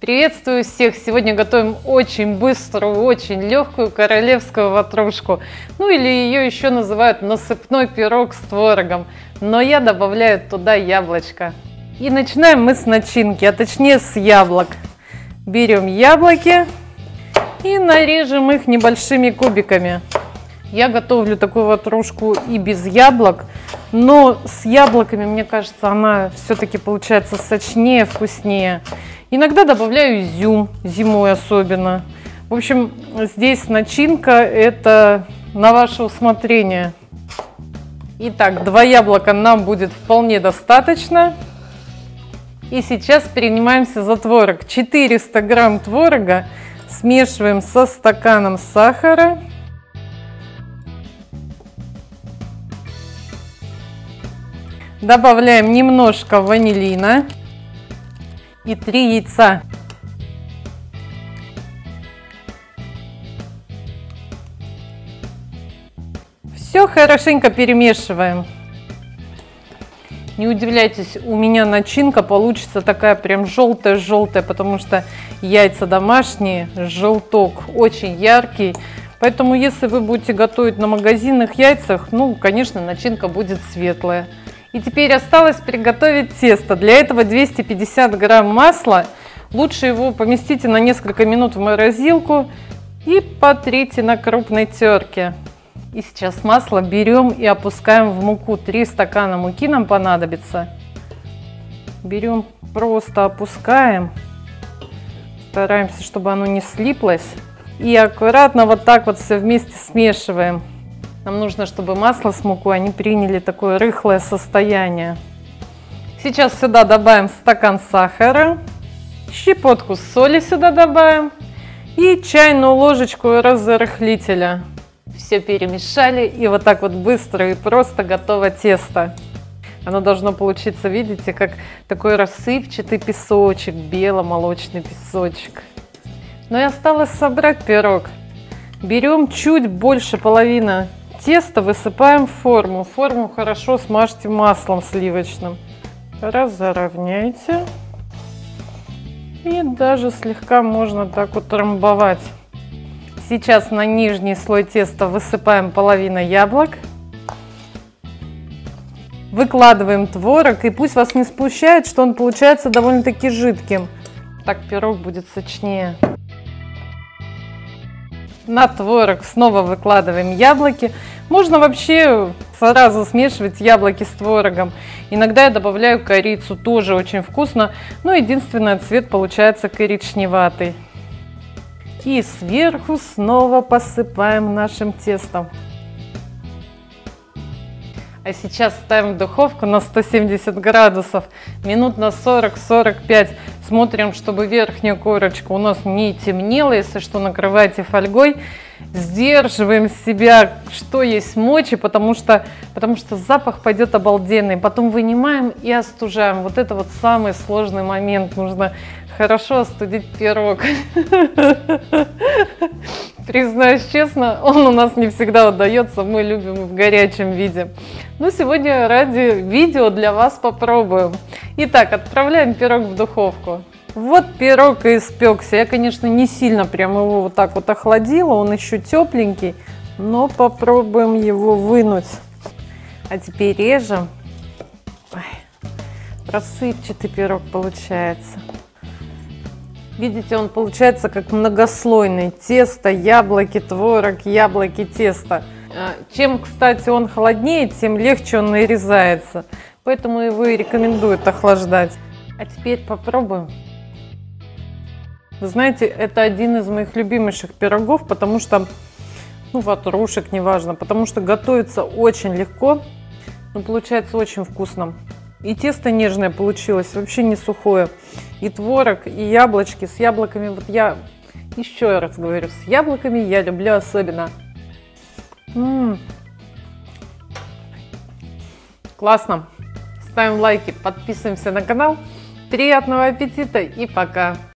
Приветствую всех! Сегодня готовим очень быструю, очень легкую королевскую ватрушку. Ну или ее еще называют насыпной пирог с творогом. Но я добавляю туда яблочко. И начинаем мы с начинки, а точнее с яблок. Берем яблоки и нарежем их небольшими кубиками. Я готовлю такую ватрушку и без яблок, но с яблоками, мне кажется, она все-таки получается сочнее, вкуснее. Иногда добавляю изюм, зимой особенно. В общем, здесь начинка, это на ваше усмотрение. Итак, 2 яблока нам будет вполне достаточно. И сейчас принимаемся за творог. 400 грамм творога смешиваем со стаканом сахара. Добавляем немножко ванилина. И 3 яйца. Все хорошенько перемешиваем. Не удивляйтесь, у меня начинка получится такая прям желтая-желтая, потому что яйца домашние, желток очень яркий. Поэтому если вы будете готовить на магазинных яйцах, ну, конечно, начинка будет светлая. И теперь осталось приготовить тесто. Для этого 250 грамм масла. Лучше его поместите на несколько минут в морозилку и потрите на крупной терке. И сейчас масло берем и опускаем в муку. 3 стакана муки нам понадобится. Берем, просто опускаем. Стараемся, чтобы оно не слиплось. И аккуратно вот так вот все вместе смешиваем. Нам нужно, чтобы масло с мукой, они приняли такое рыхлое состояние. Сейчас сюда добавим стакан сахара, щепотку соли сюда добавим и чайную ложечку разрыхлителя. Все перемешали, и вот так вот быстро и просто готово тесто. Оно должно получиться, видите, как такой рассыпчатый песочек, бело-молочный песочек. Ну и осталось собрать пирог. Берем чуть больше половины теста, высыпаем в форму. Форму хорошо смажьте маслом сливочным. Разровняйте. И даже слегка можно так утрамбовать. Сейчас на нижний слой теста высыпаем половину яблок. Выкладываем творог, и пусть вас не смущает, что он получается довольно-таки жидким. Так пирог будет сочнее. На творог снова выкладываем яблоки. Можно вообще сразу смешивать яблоки с творогом. Иногда я добавляю корицу, тоже очень вкусно, но единственное, цвет получается коричневатый. И сверху снова посыпаем нашим тестом. А сейчас ставим в духовку на 170 градусов, минут на 40-45. Смотрим, чтобы верхняя корочка у нас не темнела, если что, накрывайте фольгой. Сдерживаем себя, что есть мочи, потому что запах пойдет обалденный. Потом вынимаем и остужаем. Вот это вот самый сложный момент. Нужно хорошо остудить пирог. Признаюсь честно, он у нас не всегда удается, мы любим в горячем виде. Но сегодня ради видео для вас попробуем. Итак, отправляем пирог в духовку. Вот пирог и испекся. Я, конечно, не сильно прям его вот так вот охладила, он еще тепленький, но попробуем его вынуть. А теперь режем. Ой, рассыпчатый пирог получается. Видите, он получается как многослойный. Тесто, яблоки, творог, яблоки, тесто. Чем, кстати, он холоднее, тем легче он нарезается. Поэтому его и рекомендуют охлаждать. А теперь попробуем. Вы знаете, это один из моих любимейших пирогов, потому что, ну, ватрушек, неважно, потому что готовится очень легко, но получается очень вкусно. И тесто нежное получилось, вообще не сухое. И творог, и яблочки. С яблоками, вот я еще раз говорю, с яблоками я люблю особенно. Классно! Ставим лайки, подписываемся на канал. Приятного аппетита и пока!